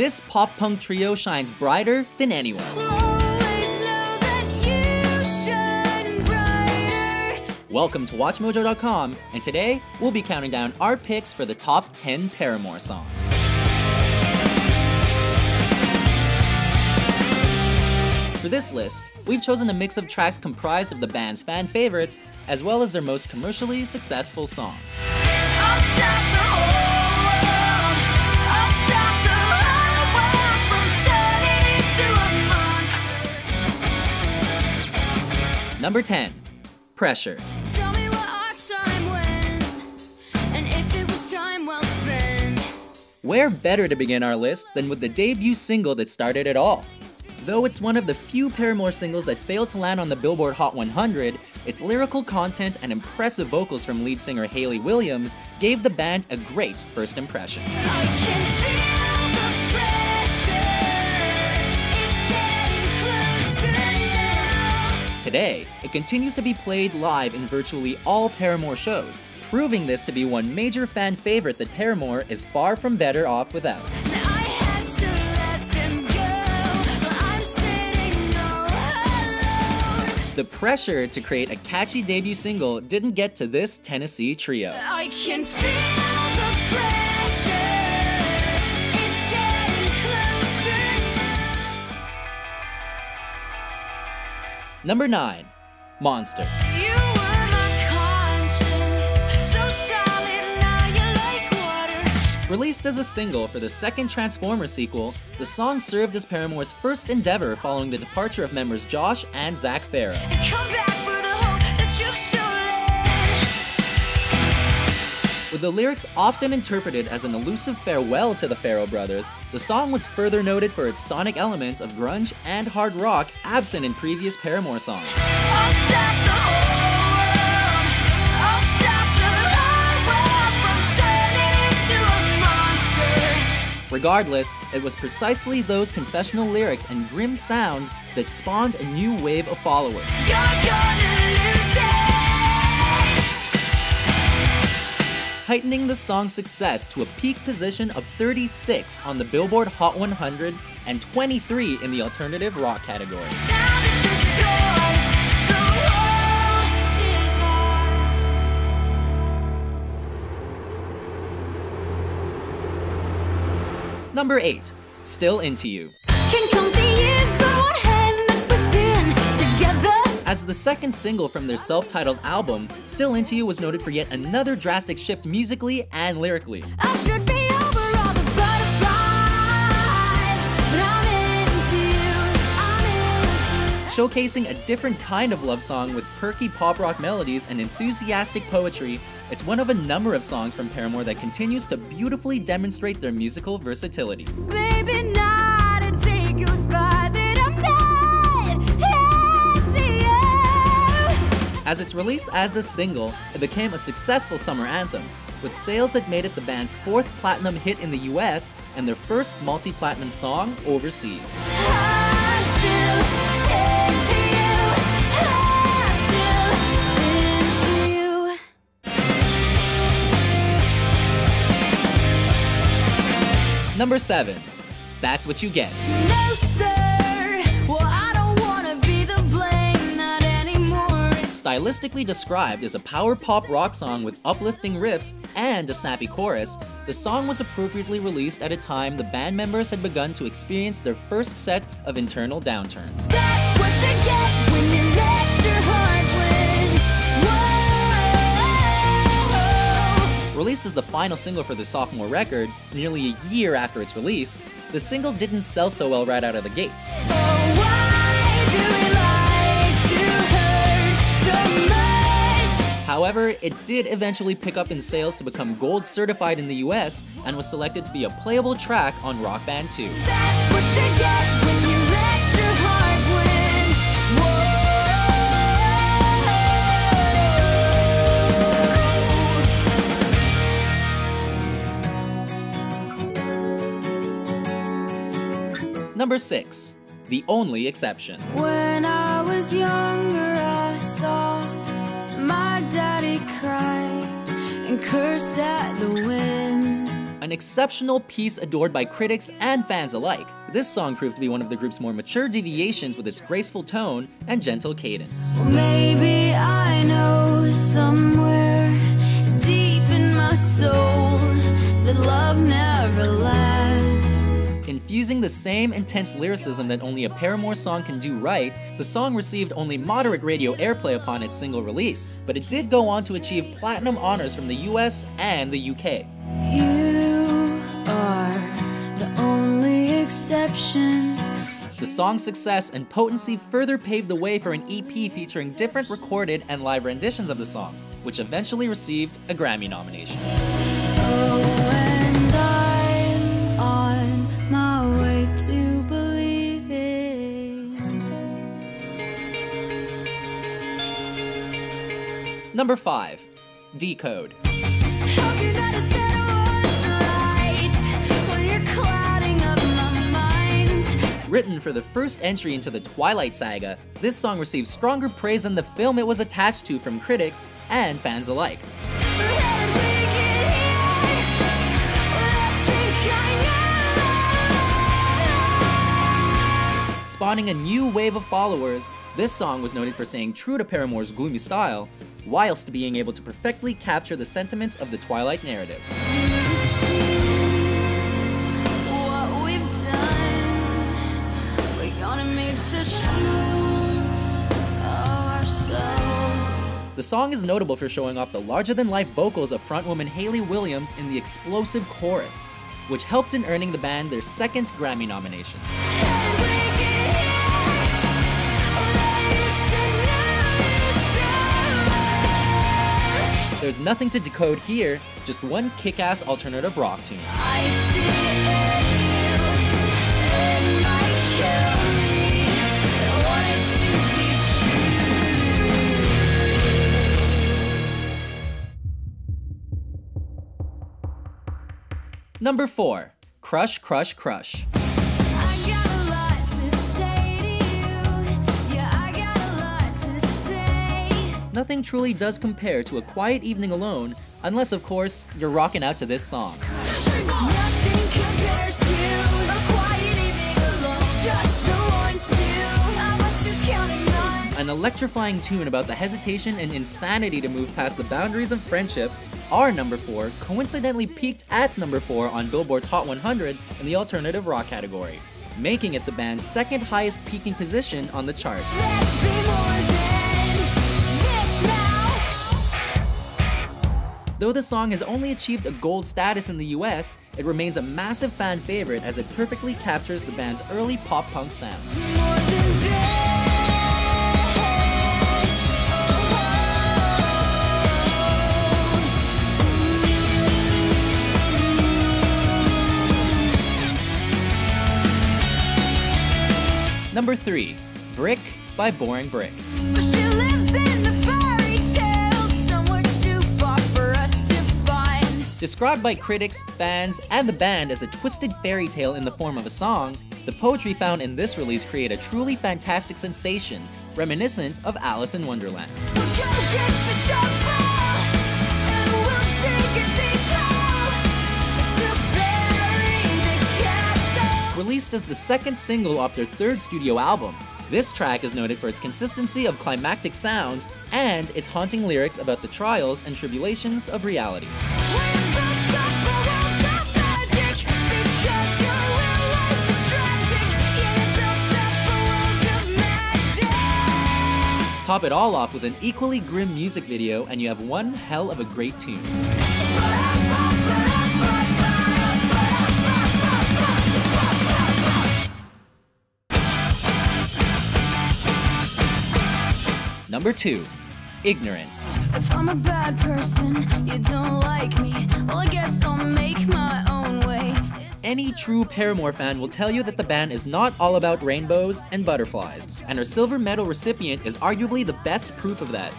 this pop-punk trio shines brighter than anyone. We'll always know that you shine brighter. Welcome to WatchMojo.com, and today we'll be counting down our picks for the top 10 Paramore songs. For this list, we've chosen a mix of tracks comprised of the band's fan favorites, as well as their most commercially successful songs. I'll stop the whole world from turning into a monster. Number 10, Pressure. Tell me what our time went, and if it was time well spent. Where better to begin our list than with the debut single that started it all? Though it's one of the few Paramore singles that failed to land on the Billboard Hot 100, its lyrical content and impressive vocals from lead singer Hayley Williams gave the band a great first impression. I can feel the pressure. It's getting closer now. Today, it continues to be played live in virtually all Paramore shows, proving this to be one major fan favorite that Paramore is far from better off without. The pressure to create a catchy debut single didn't get to this Tennessee trio. I can feel the pressure. It's getting closer. Number 9, Monster. You were my conscience, so solid, now you're like water. Released as a single for the second Transformers sequel, the song served as Paramore's first endeavor following the departure of members Josh and Zach Farro. With the lyrics often interpreted as an elusive farewell to the Farro brothers, the song was further noted for its sonic elements of grunge and hard rock absent in previous Paramore songs. Regardless, it was precisely those confessional lyrics and grim sound that spawned a new wave of followers. You're gonna lose it. Heightening the song's success to a peak position of 36 on the Billboard Hot 100 and 23 in the alternative rock category. Number 8, Still Into You. As the second single from their self-titled album, Still Into You was noted for yet another drastic shift musically and lyrically. Showcasing a different kind of love song with perky pop rock melodies and enthusiastic poetry, it's one of a number of songs from Paramore that continues to beautifully demonstrate their musical versatility. Baby, not a day goes by that I'm not into you. As its release as a single, it became a successful summer anthem, with sales that made it the band's fourth platinum hit in the US and their first multi-platinum song overseas. Number 7, That's What You Get. No, sir. Well, I don't wanna be the blame, not anymore. Stylistically described as a power pop rock song with uplifting riffs and a snappy chorus, the song was appropriately released at a time the band members had begun to experience their first set of internal downturns. That's what you get when you let your heart win. Released as the final single for the sophomore record, nearly a year after its release, the single didn't sell so well right out of the gates. Oh, why do we like to hurt so much? However, it did eventually pick up in sales to become gold certified in the US and was selected to be a playable track on Rock Band 2. That's what you get when you let your heart win. Whoa. Number 6, The Only Exception. When I was younger, I saw my daddy cry and curse at the wind. an exceptional piece adored by critics and fans alike. This song proved to be one of the group's more mature deviations with its graceful tone and gentle cadence. Maybe I know somewhere deep in my soul that love never lasts. Infusing the same intense lyricism that only a Paramore song can do right, the song received only moderate radio airplay upon its single release, but it did go on to achieve platinum honors from the US and the UK. You are the only exception. The song's success and potency further paved the way for an EP featuring different recorded and live renditions of the song, which eventually received a Grammy nomination. Oh, and I'm on my way to believe it. Number 5. Decode. How could I decide I was right when you're clouding up my mind? Written for the first entry into the Twilight saga, this song received stronger praise than the film it was attached to from critics and fans alike. Spawning a new wave of followers, this song was noted for staying true to Paramore's gloomy style, whilst being able to perfectly capture the sentiments of the Twilight narrative. The song is notable for showing off the larger-than-life vocals of frontwoman Hayley Williams in the explosive chorus, which helped in earning the band their second Grammy nomination. There's nothing to decode here, just one kick-ass alternative rock tune. I see you, I want it to be true. Number 4, Crushcrushcrush. Nothing truly does compare to a quiet evening alone, unless of course, you're rocking out to this song. An electrifying tune about the hesitation and insanity to move past the boundaries of friendship, our number 4 coincidentally peaked at number 4 on Billboard's Hot 100 in the alternative rock category, making it the band's second highest peaking position on the chart. Though the song has only achieved a gold status in the US, it remains a massive fan favorite as it perfectly captures the band's early pop-punk sound. Number 3, Brick by Boring Brick. Described by critics, fans, and the band as a twisted fairy tale in the form of a song, the poetry found in this release created a truly fantastic sensation, reminiscent of Alice in Wonderland. Released as the second single off their third studio album, this track is noted for its consistency of climactic sounds and its haunting lyrics about the trials and tribulations of reality. Top it all off with an equally grim music video, and you have one hell of a great tune. Number 2, Ignorance. If I'm a bad person, you don't like me, well I guess I'll make my own way. Any true Paramore fan will tell you that the band is not all about rainbows and butterflies, and her silver medal recipient is arguably the best proof of that.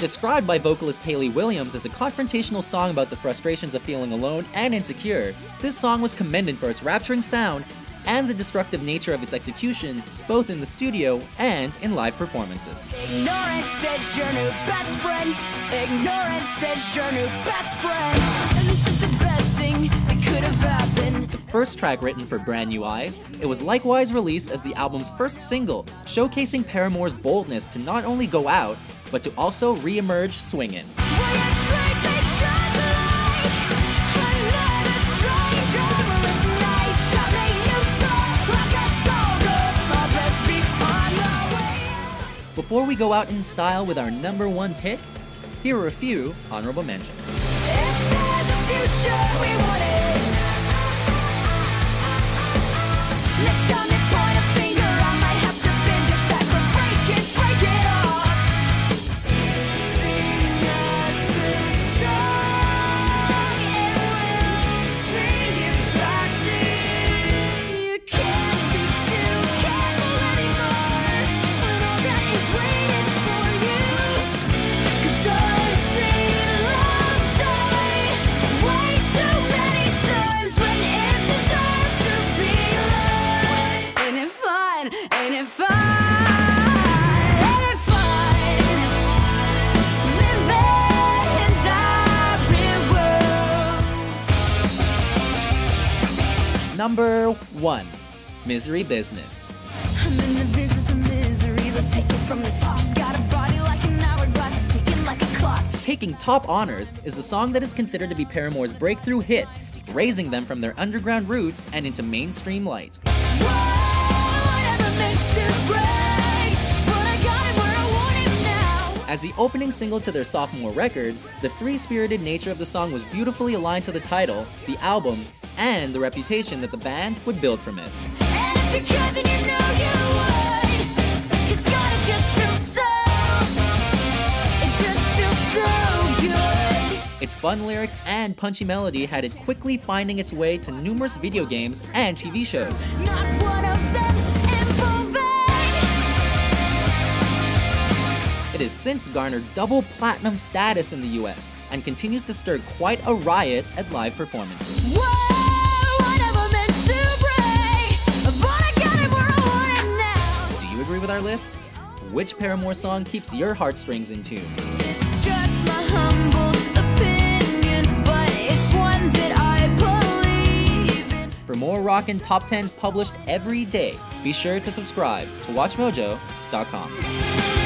Described by vocalist Hayley Williams as a confrontational song about the frustrations of feeling alone and insecure, this song was commended for its rapturing sound and the destructive nature of its execution, both in the studio and in live performances. Ignorance is your new best friend. Ignorance is your new best friend. And this is the best thing that could have happened. The first track written for Brand New Eyes, it was likewise released as the album's first single, showcasing Paramore's boldness to not only go out, but to also re-emerge swingin'. Before we go out in style with our #1 pick, here are a few honorable mentions. If there's a future, we want it. Next time they point a finger, I might have to bend it back or break it off. Sing us a song, and we'll sing it back to you. You can't be too careful anymore when all that is waiting for you. 'Cause I've seen love die way too many times when it deserved to be loved. Ain't it fun? Ain't it fun? Ain't it fun? Living in the real world. #1, Misery Business. I'm in the business of misery. Let's take it from the top. She's got a body like an hourglass, it's ticking like a clock. Taking top honors is the song that is considered to be Paramore's breakthrough hit, raising them from their underground roots and into mainstream light. Whatever makes it break, but I got it where I want it now. As the opening single to their sophomore record, the free-spirited nature of the song was beautifully aligned to the title, the album, and the reputation that the band would build from it. And if you could, then you know you would. 'Cause gotta just feel so, it just feels so good. Its fun lyrics and punchy melody had it quickly finding its way to numerous video games and TV shows. Not one of them improving. It has since garnered double platinum status in the US and continues to stir quite a riot at live performances. Whoa, I never meant to break, but I got it where I want it now. Do you agree with our list? Which Paramore song keeps your heartstrings in tune? It's just my humble opinion, but it's one that I believe in. For more rockin' top 10s published every day, be sure to subscribe to WatchMojo.com.